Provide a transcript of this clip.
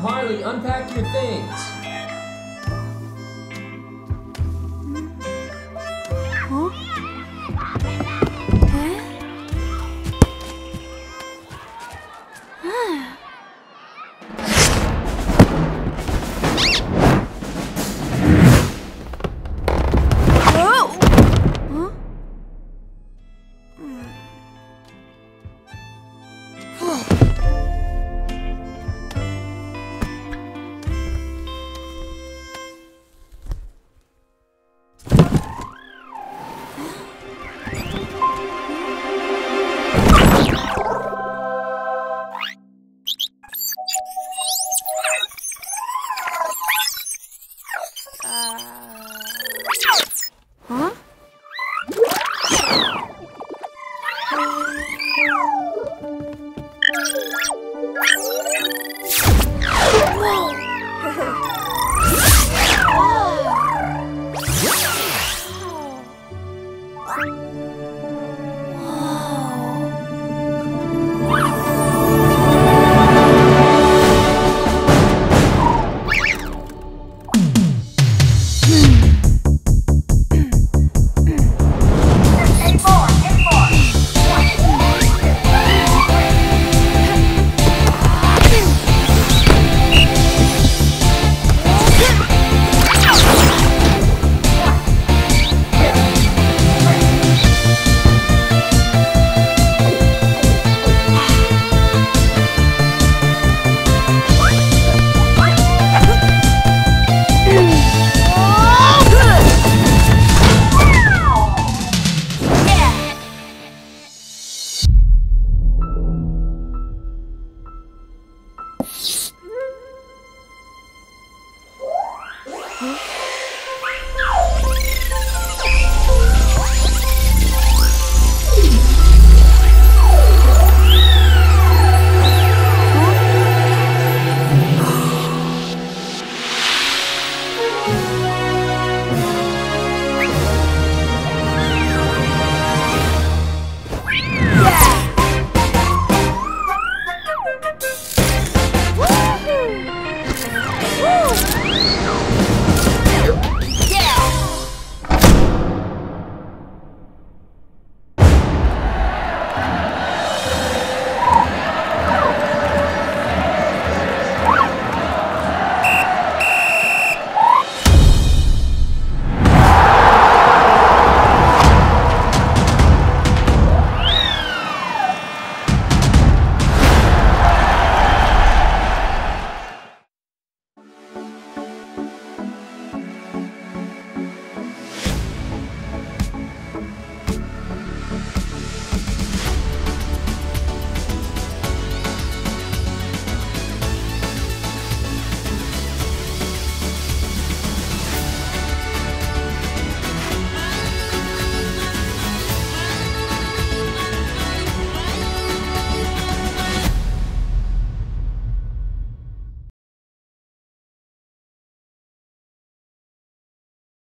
Harley, unpack your things. Huh?